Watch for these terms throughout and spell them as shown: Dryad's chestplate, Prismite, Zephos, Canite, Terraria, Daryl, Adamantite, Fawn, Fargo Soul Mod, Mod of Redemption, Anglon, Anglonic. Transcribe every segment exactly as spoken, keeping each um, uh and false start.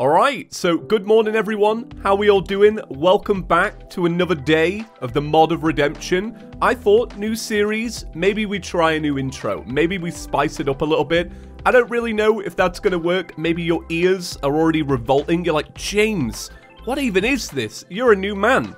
Alright, so good morning everyone, how we all doing? Welcome back to another day of the Mod of Redemption. I thought, new series, maybe we try a new intro, maybe we spice it up a little bit. I don't really know if that's gonna work, maybe your ears are already revolting, you're like, James, what even is this? You're a new man.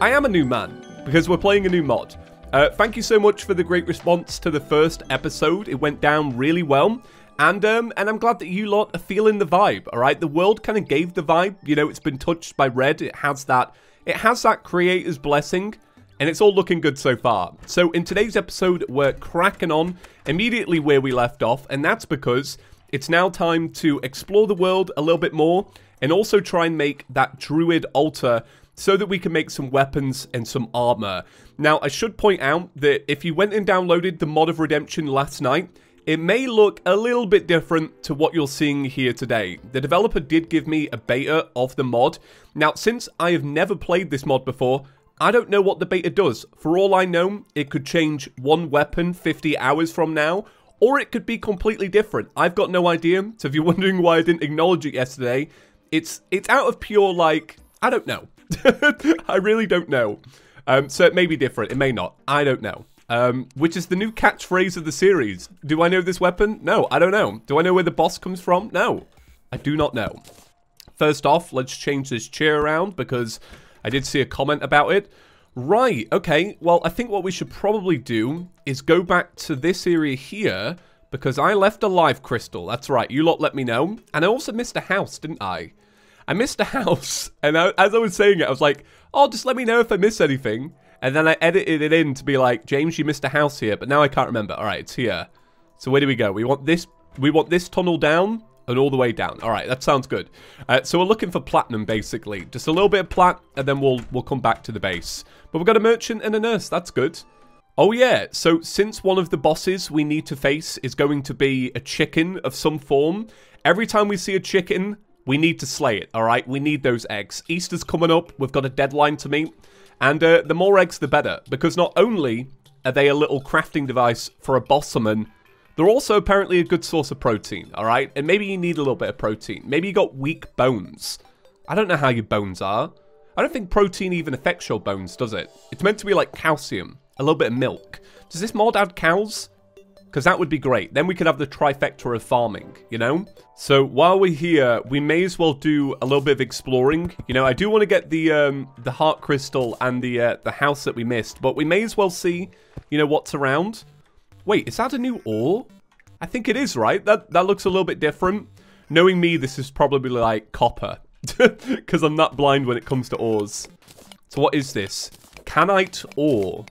I am a new man, because we're playing a new mod. Uh, thank you so much for the great response to the first episode, it went down really well. And, um, and I'm glad that you lot are feeling the vibe, alright? The world kind of gave the vibe, you know, it's been touched by red, it has that, it has that creator's blessing, and it's all looking good so far. So in today's episode, we're cracking on immediately where we left off, and that's because it's now time to explore the world a little bit more, and also try and make that druid altar so that we can make some weapons and some armor. Now, I should point out that if you went and downloaded the Mod of Redemption last night, it may look a little bit different to what you're seeing here today. The developer did give me a beta of the mod. Now, since I have never played this mod before, I don't know what the beta does. For all I know, it could change one weapon fifty hours from now, or it could be completely different. I've got no idea, so if you're wondering why I didn't acknowledge it yesterday, it's, it's out of pure, like, I don't know. I really don't know. Um, so it may be different, it may not, I don't know. Um, which is the new catchphrase of the series. Do I know this weapon? No, I don't know. Do I know where the boss comes from? No, I do not know. First off, let's change this chair around because I did see a comment about it. Right, okay, well, I think what we should probably do is go back to this area here because I left a life crystal. That's right, you lot let me know. And I also missed a house, didn't I? I missed a house, and I, as I was saying it, I was like, oh, just let me know if I miss anything. And then I edited it in to be like, James, you missed a house here, but now I can't remember. All right, it's here. So where do we go? We want this we want this tunnel down and all the way down. All right, that sounds good. Uh, so we're looking for platinum, basically. Just a little bit of plat, and then we'll, we'll come back to the base. But we've got a merchant and a nurse. That's good. Oh, yeah. So since one of the bosses we need to face is going to be a chicken of some form, every time we see a chicken, we need to slay it, all right? We need those eggs. Easter's coming up. We've got a deadline to meet. And uh, the more eggs, the better, because not only are they a little crafting device for a boss summon, they're also apparently a good source of protein, all right? And maybe you need a little bit of protein. Maybe you got weak bones. I don't know how your bones are. I don't think protein even affects your bones, does it? It's meant to be like calcium, a little bit of milk. Does this mod add cows? Because that would be great. Then we could have the trifecta of farming, you know? So while we're here, we may as well do a little bit of exploring. You know, I do want to get the um, the heart crystal and the uh, the house that we missed, but we may as well see, you know, what's around. Wait, is that a new ore? I think it is, right? That, that looks a little bit different. Knowing me, this is probably like copper, because I'm that blind when it comes to ores. So what is this? Canite ore.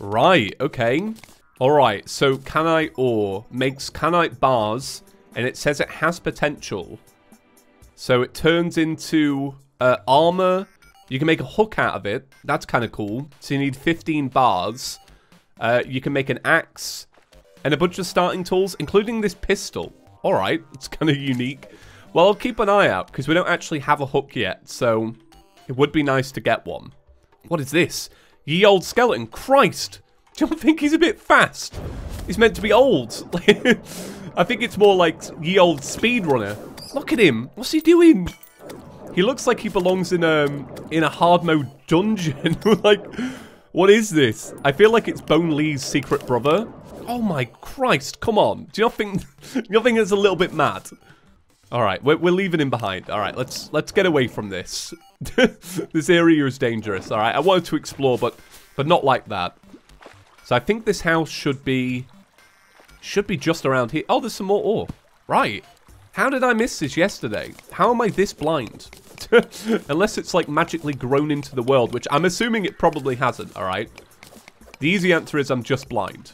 Right, okay. Alright, so Canite ore makes Canite bars, and it says it has potential. So it turns into uh, armor. You can make a hook out of it. That's kind of cool. So you need fifteen bars. Uh, you can make an axe and a bunch of starting tools, including this pistol. Alright, it's kind of unique. Well, I'll keep an eye out, because we don't actually have a hook yet, so it would be nice to get one. What is this? Ye old skeleton. Christ! Do you think he's a bit fast? He's meant to be old. I think it's more like ye old speedrunner. Look at him. What's he doing? He looks like he belongs in a, in a hard mode dungeon. Like, what is this? I feel like it's Bone Lee's secret brother. Oh my Christ, come on. Do you not think, do you not think it's a little bit mad? All right, we're, we're leaving him behind. All right, let's, let's get away from this. This area is dangerous. All right, I wanted to explore, but, but not like that. So I think this house should be, should be just around here. Oh, there's some more ore. Right. How did I miss this yesterday? How am I this blind? Unless it's like magically grown into the world, which I'm assuming it probably hasn't, all right? The easy answer is I'm just blind.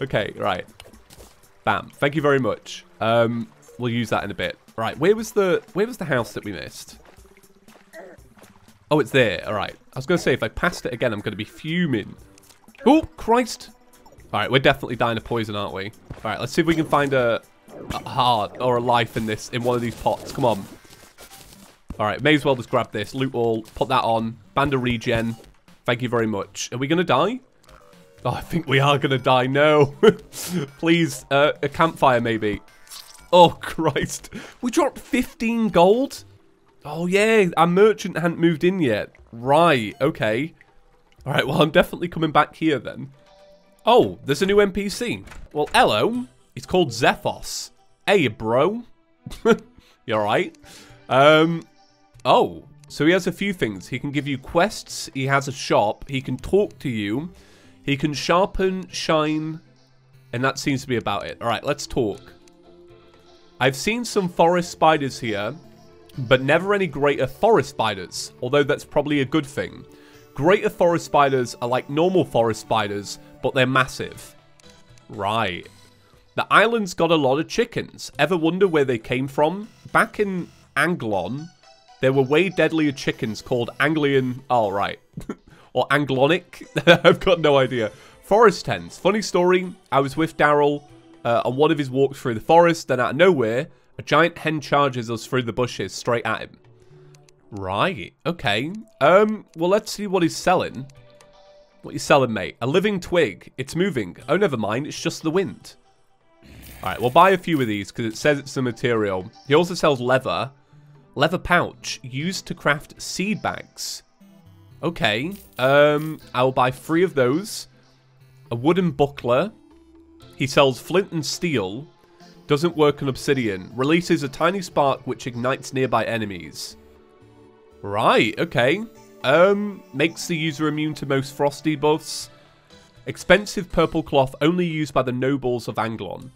Okay, right. Bam. Thank you very much. Um, we'll use that in a bit. Right, where was the, where was the house that we missed? Oh, it's there. All right. I was going to say, if I passed it again, I'm going to be fuming. Oh, Christ. All right, we're definitely dying of poison, aren't we? All right, let's see if we can find a, a heart or a life in this, in one of these pots. Come on. All right, may as well just grab this. Loot all, put that on. Band of regen. Thank you very much. Are we going to die? Oh, I think we are going to die. No. Please, uh, a campfire maybe. Oh, Christ. We dropped fifteen gold? Oh, yeah. Our merchant hadn't moved in yet. Right. Okay. All right. Well, I'm definitely coming back here then. Oh, there's a new N P C. Well, hello. It's called Zephos. Hey, bro. You all right? Um, oh, so he has a few things. He can give you quests. He has a shop. He can talk to you. He can sharpen, shine, and that seems to be about it. All right, let's talk. I've seen some forest spiders here, but never any greater forest spiders, although that's probably a good thing. Greater forest spiders are like normal forest spiders, but they're massive. Right. The island's got a lot of chickens. Ever wonder where they came from? Back in Anglon, there were way deadlier chickens called Anglian... Oh, right. Or Anglonic. I've got no idea. Forest hens. Funny story. I was with Daryl uh, on one of his walks through the forest, then out of nowhere, a giant hen charges us through the bushes straight at him. Right. Okay. Um. Well, let's see what he's selling. What are you selling, mate? A living twig. It's moving. Oh, never mind. It's just the wind. All right. We'll buy a few of these because it says it's the material. He also sells leather. Leather pouch used to craft seed bags. Okay. Um. I'll buy three of those. A wooden buckler. He sells flint and steel. Doesn't work on obsidian. Releases a tiny spark which ignites nearby enemies. Right. Okay. Um, makes the user immune to most frosty buffs. Expensive purple cloth only used by the nobles of Anglon.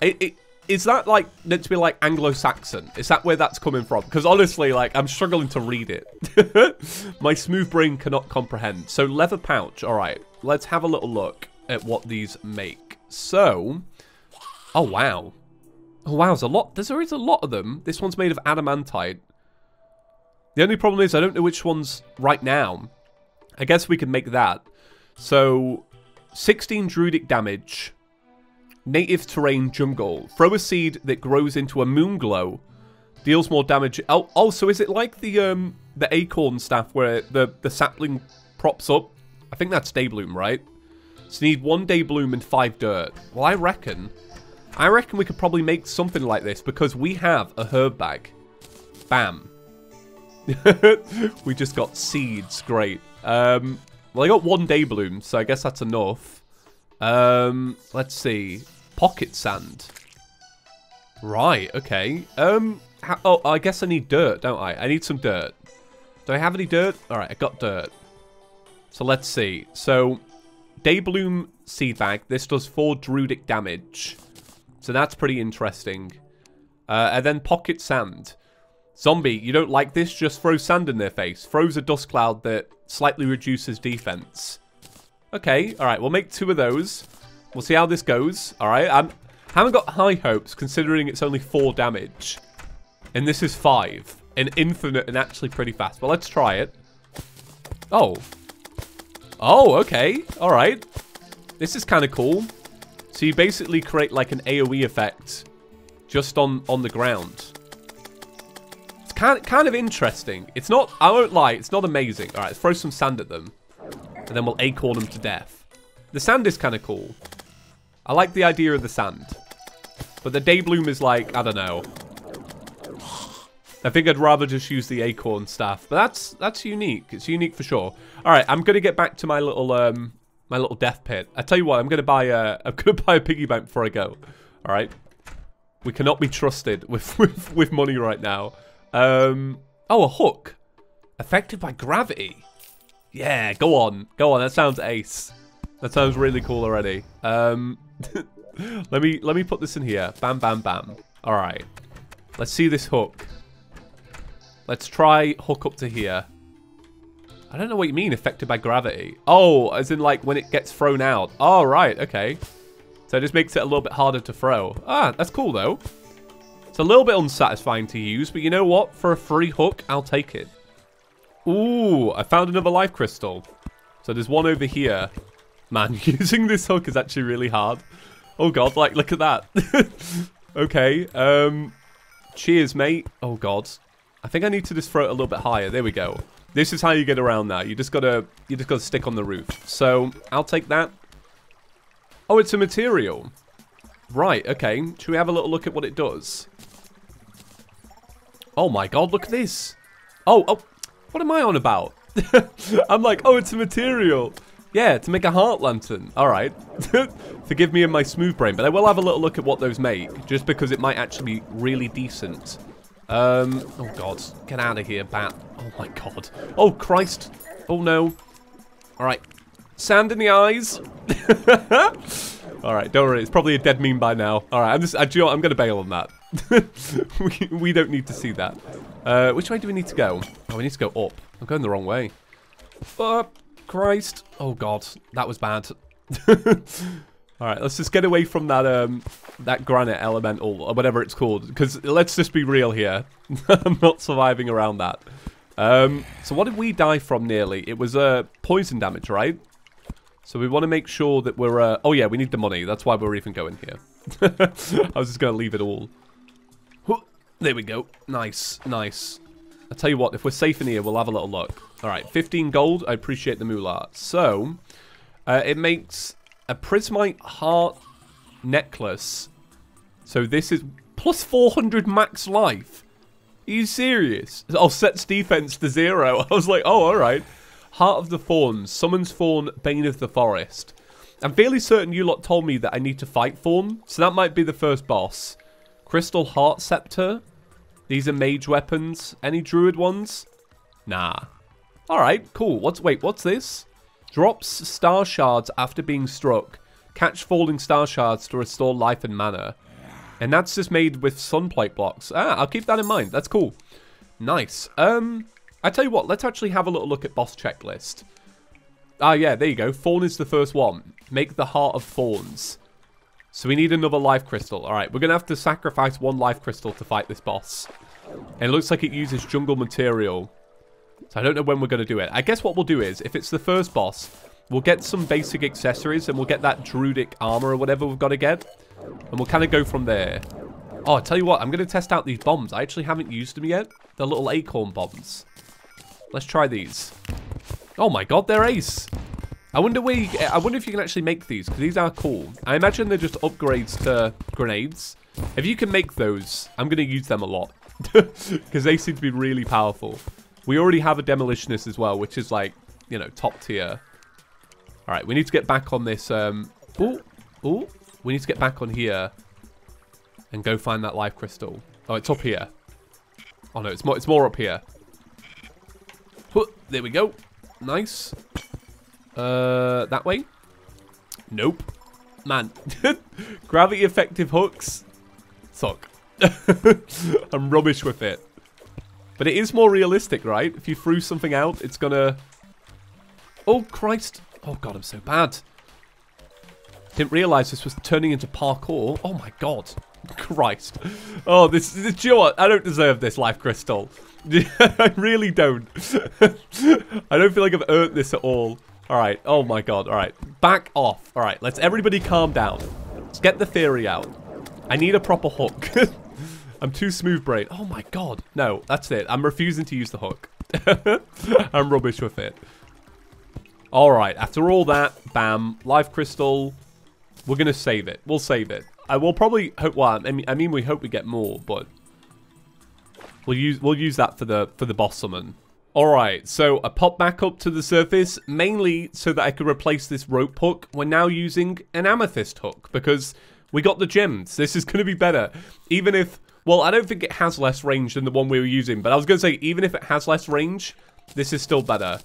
It, it, is that like meant to be like Anglo-Saxon? Is that where that's coming from? Because honestly, like, I'm struggling to read it. My smooth brain cannot comprehend. So leather pouch. All right, let's have a little look at what these make. So, oh wow, oh wow, there's a lot. There's always a lot of them. This one's made of adamantite. The only problem is I don't know which one's right now. I guess we can make that. So, sixteen druidic damage. Native terrain jungle. Throw a seed that grows into a moon glow. Deals more damage. Oh, oh so is it like the um the acorn staff where the, the sapling props up? I think that's day bloom, right? So you need one day bloom and five dirt. Well, I reckon. I reckon we could probably make something like this because we have a herb bag. Bam. We just got seeds. Great. Um, well, I got one day bloom, so I guess that's enough. Um, let's see. Pocket sand. Right, okay. Um, oh, I guess I need dirt, don't I? I need some dirt. Do I have any dirt? All right, I got dirt. So let's see. So, day bloom seed bag. This does four druidic damage. So that's pretty interesting. Uh, and then pocket sand. Zombie, you don't like this? Just throw sand in their face. Throws a dust cloud that slightly reduces defense. Okay, all right, we'll make two of those. We'll see how this goes. All right, I haven't got high hopes considering it's only four damage. And this is five. An infinite and actually pretty fast. But let's try it. Oh. Oh, okay. All right. This is kind of cool. So you basically create like an AoE effect just on, on the ground. Kind of interesting. It's not, I won't lie, it's not amazing. All right, let's throw some sand at them. And then we'll acorn them to death. The sand is kind of cool. I like the idea of the sand. But the day bloom is like, I don't know. I think I'd rather just use the acorn staff. But that's that's unique. It's unique for sure. All right, I'm going to get back to my little um, my little death pit. I tell you what, I'm going to buy a, I'm going to buy a piggy bank before I go. All right. We cannot be trusted with, with, with money right now. Um, oh, a hook. Affected by gravity. Yeah, go on. Go on, that sounds ace. That sounds really cool already. Um, let me let me put this in here. Bam, bam, bam. All right. Let's see this hook. Let's try hook up to here. I don't know what you mean, affected by gravity. Oh, as in like when it gets thrown out. Oh, right, okay. So it just makes it a little bit harder to throw. Ah, that's cool though. It's a little bit unsatisfying to use, but you know what? For a free hook, I'll take it. Ooh, I found another life crystal. So there's one over here. Man, using this hook is actually really hard. Oh god, like, look at that. Okay, um, cheers, mate. Oh god. I think I need to just throw it a little bit higher. There we go. This is how you get around that. You just gotta, you just gotta stick on the roof. So, I'll take that. Oh, it's a material. Right, okay. Should we have a little look at what it does? Oh my god, look at this. Oh, oh. What am I on about? I'm like, oh, it's a material. Yeah, to make a heart lantern. Alright. Forgive me in my smooth brain, but I will have a little look at what those make, just because it might actually be really decent. Um, oh god. Get out of here, bat. Oh my god. Oh, Christ. Oh no. Alright. Sand in the eyes. Alright, don't worry. It's probably a dead meme by now. Alright, I'm just, I, do you know what? I'm gonna bail on that. we, we don't need to see that. Uh, which way do we need to go? Oh, we need to go up. I'm going the wrong way. Up. Christ. Oh god, that was bad. Alright, let's just get away from that um that granite elemental or whatever it's called. Because let's just be real here. I'm not surviving around that. Um so what did we die from nearly? It was uh poison damage, right? So we want to make sure that we're uh oh yeah, we need the money. That's why we're even going here. I was just gonna leave it all. There we go. Nice, nice. I'll tell you what, if we're safe in here, we'll have a little look. Alright, fifteen gold. I appreciate the moolah. So, uh, it makes a Prismite heart necklace. So this is plus four hundred max life. Are you serious? Oh, sets defense to zero. I was like, oh, alright. Heart of the Fawn. Summons Fawn, Bane of the Forest. I'm fairly certain you lot told me that I need to fight Fawn. So that might be the first boss. Crystal Heart Scepter. These are mage weapons. Any druid ones? Nah. Alright, cool. What's wait, what's this? Drops star shards after being struck. Catch falling star shards to restore life and mana. And that's just made with sunplate blocks. Ah, I'll keep that in mind. That's cool. Nice. Um, I tell you what, let's actually have a little look at boss checklist. Ah, yeah, there you go. Fawn is the first one. Make the Heart of Fawns. So we need another life crystal. Alright, we're going to have to sacrifice one life crystal to fight this boss. And it looks like it uses jungle material. So I don't know when we're going to do it. I guess what we'll do is, if it's the first boss, we'll get some basic accessories and we'll get that druidic armor or whatever we've got to get. And we'll kind of go from there. Oh, I tell you what, I'm going to test out these bombs. I actually haven't used them yet. They're little acorn bombs. Let's try these. Oh my god, they're ace. I wonder where you, I wonder if you can actually make these, because these are cool. I imagine they're just upgrades to grenades. If you can make those, I'm going to use them a lot, because they seem to be really powerful. We already have a demolitionist as well, which is like, you know, top tier. All right, we need to get back on this. Um, oh, oh, we need to get back on here and go find that life crystal. Oh, it's up here. Oh no, it's more, it's more up here. Oh, there we go. Nice. Uh, that way? Nope. Man. Gravity effective hooks suck. I'm rubbish with it. But it is more realistic, right? If you threw something out, it's gonna... Oh, Christ. Oh, God, I'm so bad. Didn't realize this was turning into parkour. Oh, my God. Christ. Oh, this... this do you know what? I don't deserve this life crystal. I really don't. I don't feel like I've earned this at all. All right. Oh, my God. All right. Back off. All right. Let's everybody calm down. Let's get the theory out. I need a proper hook. I'm too smooth brain. Oh, my God. No, that's it. I'm refusing to use the hook. I'm rubbish with it. All right. After all that, bam. Life crystal. We're going to save it. We'll save it. I will probably hope... Well, I mean, I mean, we hope we get more, but... We'll use, we'll use that for the, for the boss summon. Alright, so I popped back up to the surface, mainly so that I could replace this rope hook. We're now using an amethyst hook, because we got the gems. This is going to be better. Even if, well, I don't think it has less range than the one we were using, but I was going to say, even if it has less range, this is still better.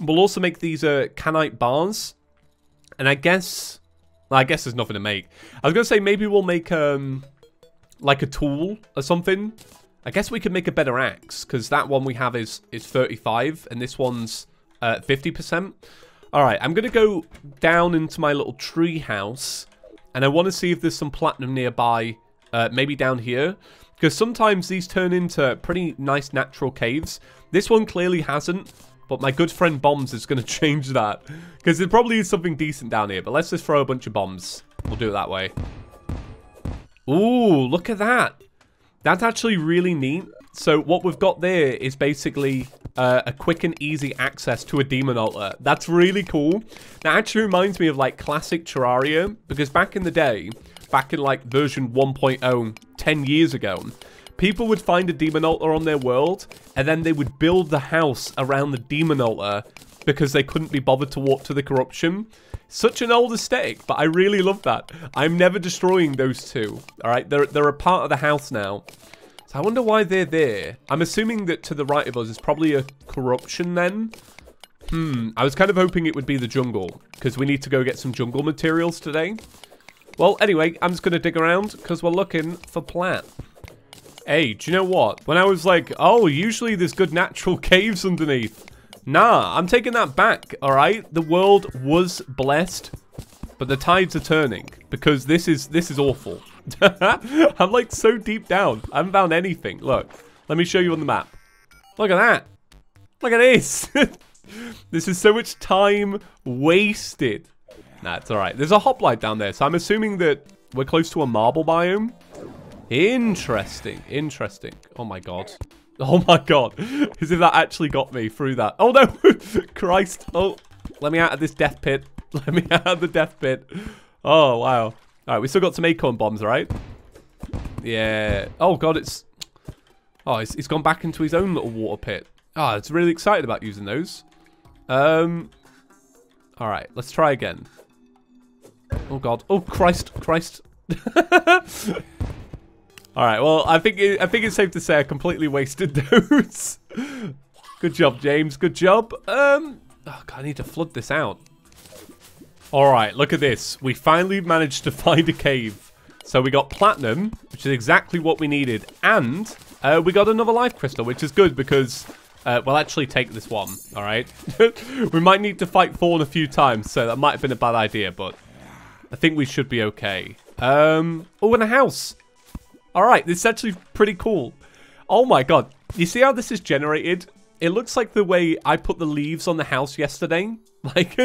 We'll also make these uh, Canite bars, and I guess, well, I guess there's nothing to make. I was going to say, maybe we'll make, um, like a tool or something. I guess we could make a better axe, because that one we have is, is thirty-five, and this one's uh, fifty percent. Alright, I'm going to go down into my little tree house, and I want to see if there's some platinum nearby, uh, maybe down here. Because sometimes these turn into pretty nice natural caves. This one clearly hasn't, but my good friend Bombs is going to change that. Because there probably is something decent down here, but let's just throw a bunch of bombs. We'll do it that way. Ooh, look at that. That's actually really neat. So what we've got there is basically uh, a quick and easy access to a demon altar. That's really cool. That actually reminds me of like classic Terraria, because back in the day, back in like version one point oh, ten years ago, people would find a demon altar on their world, and then they would build the house around the demon altar because they couldn't be bothered to walk to the corruption. Such an old aesthetic, but I really love that. I'm never destroying those two, all right? They're, they're a part of the house now. So I wonder why they're there. I'm assuming that to the right of us is probably a corruption then. Hmm, I was kind of hoping it would be the jungle, because we need to go get some jungle materials today. Well, anyway, I'm just going to dig around, because we're looking for plat. Hey, do you know what? When I was like, oh, usually there's good natural caves underneath. Nah, I'm taking that back, alright? The world was blessed, but the tides are turning, because this is, this is awful. I'm like so deep down. I haven't found anything. Look, let me show you on the map. Look at that. Look at this. This is so much time wasted. Nah, it's alright. There's a hoplite down there, so I'm assuming that we're close to a marble biome. Interesting. Interesting. Oh my god. Oh my god. As if that actually got me through that. Oh no! Christ. Oh, let me out of this death pit. Let me out of the death pit. Oh, wow. Alright, we still got some acorn bombs, right? Yeah. Oh god, it's... Oh, it's, it's gone back into his own little water pit. Ah, oh, it's really excited about using those. Um, all right, let's try again. Oh god! Oh Christ! Christ! All right. Well, I think it, I think it's safe to say I completely wasted those. Good job, James. Good job. Um, oh god, I need to flood this out. All right, look at this. We finally managed to find a cave. So we got platinum, which is exactly what we needed, and uh, we got another life crystal, which is good because. Uh, we'll actually take this one, all right? We might need to fight Fawn a few times, so that might have been a bad idea, but I think we should be okay. Um, oh, and a house. All right, this is actually pretty cool. Oh, my God. You see how this is generated? It looks like the way I put the leaves on the house yesterday. Like,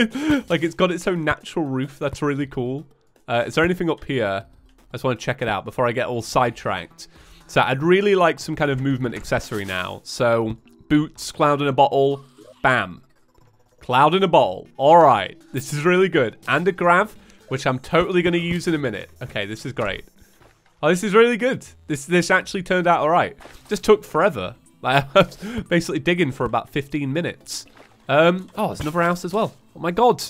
like it's got its own natural roof. That's really cool. Uh, is there anything up here? I just want to check it out before I get all sidetracked. So I'd really like some kind of movement accessory now, so... Boots, cloud in a bottle, bam. Cloud in a bottle. All right, this is really good. And a grav, which I'm totally going to use in a minute. Okay, this is great. Oh, this is really good. This this actually turned out all right. Just took forever. Like, I was basically digging for about fifteen minutes. Um, oh, there's another house as well. Oh my God.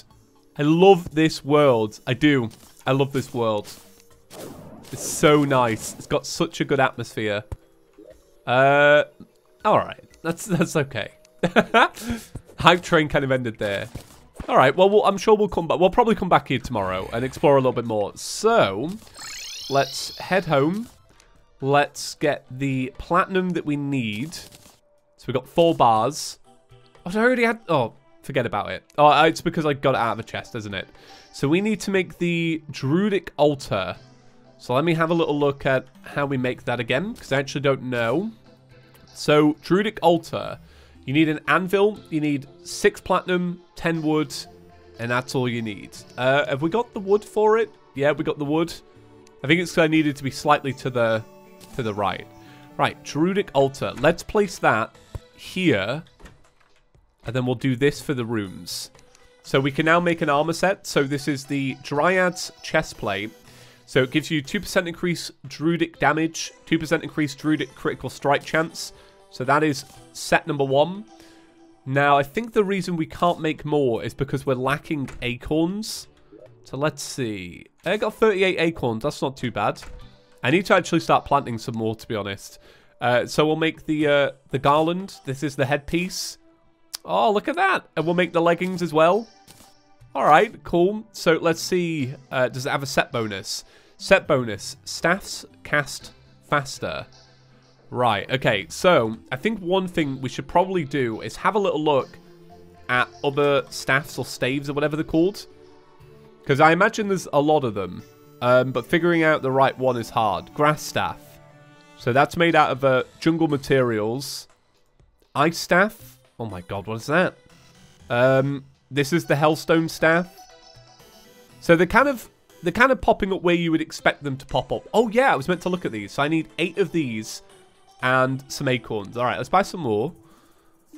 I love this world. I do. I love this world. It's so nice. It's got such a good atmosphere. Uh, all right. That's that's okay. Hype train kind of ended there. All right, well, well, I'm sure we'll come back. We'll probably come back here tomorrow and explore a little bit more. So, let's head home. Let's get the platinum that we need. So we've got four bars. Oh, I already had... Oh, forget about it. Oh, it's because I got it out of a chest, isn't it? So we need to make the Druidic Altar. So let me have a little look at how we make that again, because I actually don't know. So, Druidic Altar, you need an anvil, you need six platinum, ten wood, and that's all you need. Uh, have we got the wood for it? Yeah, we got the wood. I think it's because I needed to be slightly to the to the right. Right, Druidic Altar. Let's place that here, and then we'll do this for the rooms. So we can now make an armor set. So this is the Dryad's chestplate. So it gives you two percent increased Druidic damage, two percent increased Druidic critical strike chance. So that is set number one. Now, I think the reason we can't make more is because we're lacking acorns. So let's see. I got thirty-eight acorns. That's not too bad. I need to actually start planting some more, to be honest. Uh, so we'll make the, uh, the garland. This is the headpiece. Oh, look at that. And we'll make the leggings as well. All right, cool. So let's see. Uh, does it have a set bonus? Set bonus. Staffs cast faster. Right, okay. So I think one thing we should probably do is have a little look at other staffs or staves or whatever they're called. Because I imagine there's a lot of them. Um, but figuring out the right one is hard. Grass staff. So that's made out of uh, jungle materials. Ice staff. Oh my god, what is that? Um... This is the Hellstone Staff. So they're kind of they're kind of popping up where you would expect them to pop up. Oh yeah, I was meant to look at these. So I need eight of these and some acorns. All right, let's buy some more.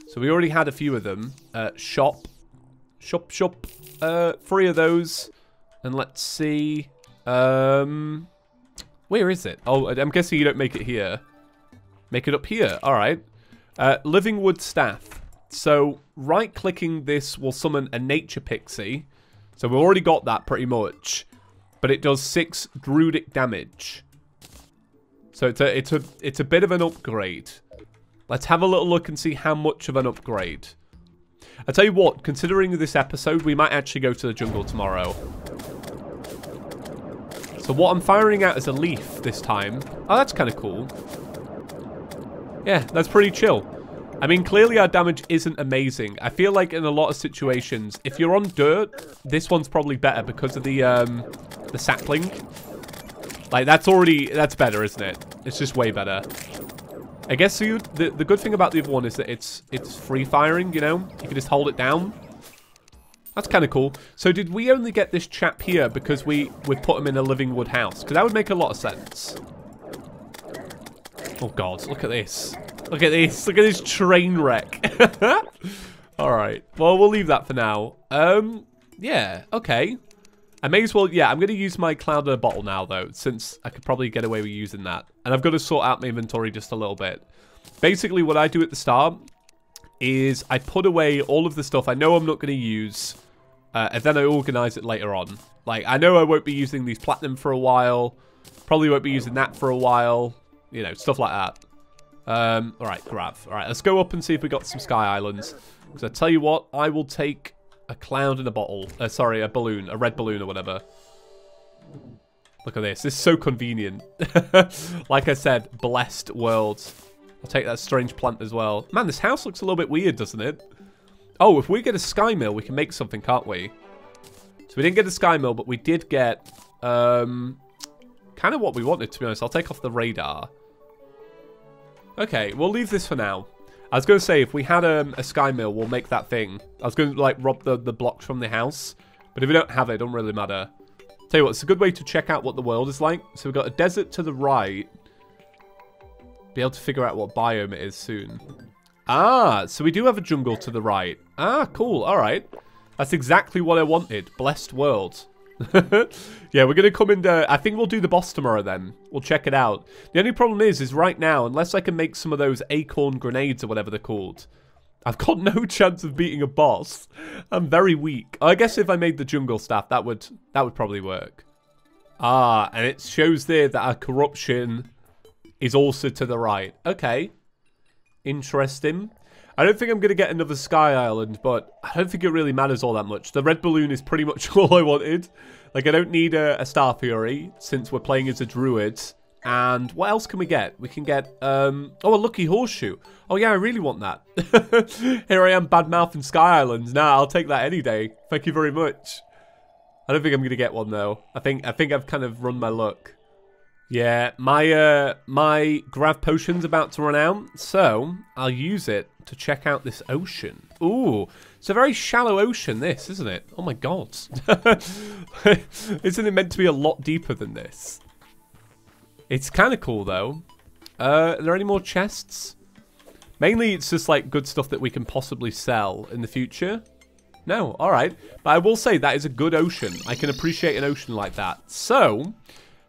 So we already had a few of them. Uh, shop, shop, shop. Uh, three of those. And let's see. Um, Where is it? Oh, I'm guessing you don't make it here. Make it up here. All right. Uh, living wood staff. So right-clicking this will summon a nature pixie. So we've already got that pretty much. But it does six druidic damage. So it's a, it's a, it's a bit of an upgrade. Let's have a little look and see how much of an upgrade. I tell you what, considering this episode, we might actually go to the jungle tomorrow. So what I'm firing out is a leaf this time. Oh, that's kind of cool. Yeah, that's pretty chill. I mean, clearly our damage isn't amazing. I feel like in a lot of situations, if you're on dirt, this one's probably better because of the um, the sapling. Like, that's already... That's better, isn't it? It's just way better. I guess so you, the, the good thing about the other one is that it's it's free firing, you know? You can just hold it down. That's kind of cool. So did we only get this chap here because we, we put him in a living wood house? Because that would make a lot of sense. Oh, God. Look at this. Look at this. Look at this train wreck. All right. Well, we'll leave that for now. Um, yeah. Okay. I may as well... Yeah, I'm going to use my cloud bottle now, though, since I could probably get away with using that. And I've got to sort out my inventory just a little bit. Basically, what I do at the start is I put away all of the stuff I know I'm not going to use, uh, and then I organize it later on. Like, I know I won't be using these platinum for a while. Probably won't be using that for a while. You know, stuff like that. Um, all right, grab. All right, let's go up and see if we got some Sky Islands. Because I tell you what, I will take... A cloud in a bottle. Uh, sorry, a balloon. A red balloon or whatever. Look at this. This is so convenient. Like I said, blessed world. I'll take that strange plant as well. Man, this house looks a little bit weird, doesn't it? Oh, if we get a sky mill, we can make something, can't we? So we didn't get a sky mill, but we did get um, kind of what we wanted, to be honest. I'll take off the radar. Okay, we'll leave this for now. I was going to say, if we had um, a sky mill, we'll make that thing. I was going to, like, rob the, the blocks from the house. But if we don't have it, it don't really matter. Tell you what, it's a good way to check out what the world is like. So we've got a desert to the right. Be able to figure out what biome it is soon. Ah, so we do have a jungle to the right. Ah, cool. All right. That's exactly what I wanted. Blessed world. Yeah, we're going to come in there. I think we'll do the boss tomorrow then. We'll check it out. The only problem is, is right now, unless I can make some of those acorn grenades or whatever they're called, I've got no chance of beating a boss. I'm very weak. I guess if I made the jungle staff, that would, that would probably work. Ah, and it shows there that our corruption is also to the right. Okay. Interesting. I don't think I'm going to get another Sky Island, but I don't think it really matters all that much. The red balloon is pretty much all I wanted. Like, I don't need a, a Star Fury, since we're playing as a druid. And what else can we get? We can get, um... oh, a lucky horseshoe. Oh, yeah, I really want that. Here I am, bad-mouthing Sky Islands. Nah, I'll take that any day. Thank you very much. I don't think I'm going to get one, though. I think, I think I've kind of run my luck. Yeah, my uh, my grav potion's about to run out, so I'll use it to check out this ocean. Ooh, it's a very shallow ocean, this, isn't it? Oh my god. Isn't it meant to be a lot deeper than this? It's kind of cool, though. Uh, are there any more chests? Mainly, it's just, like, good stuff that we can possibly sell in the future. No, all right. But I will say that is a good ocean. I can appreciate an ocean like that. So...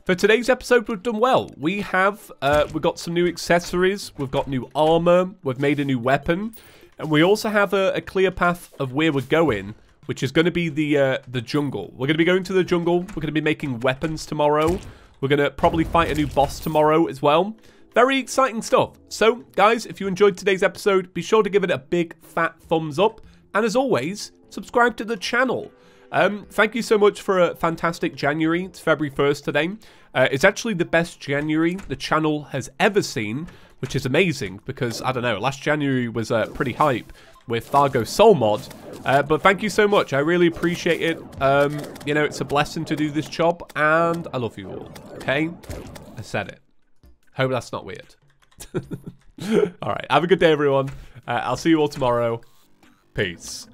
for today's episode, we've done well. We have, uh, we've got some new accessories, we've got new armor, we've made a new weapon, and we also have a, a clear path of where we're going, which is going to be the uh, the jungle. We're going to be going to the jungle, we're going to be making weapons tomorrow, we're going to probably fight a new boss tomorrow as well. Very exciting stuff. So, guys, if you enjoyed today's episode, be sure to give it a big fat thumbs up, and as always, subscribe to the channel. Um, thank you so much for a fantastic January. It's February first today. Uh, it's actually the best January the channel has ever seen, which is amazing because, I don't know, last January was uh, pretty hype with Fargo Soul Mod. Uh, but thank you so much. I really appreciate it. Um, you know, it's a blessing to do this job, and I love you all, okay? I said it. Hope that's not weird. All right, have a good day, everyone. Uh, I'll see you all tomorrow. Peace.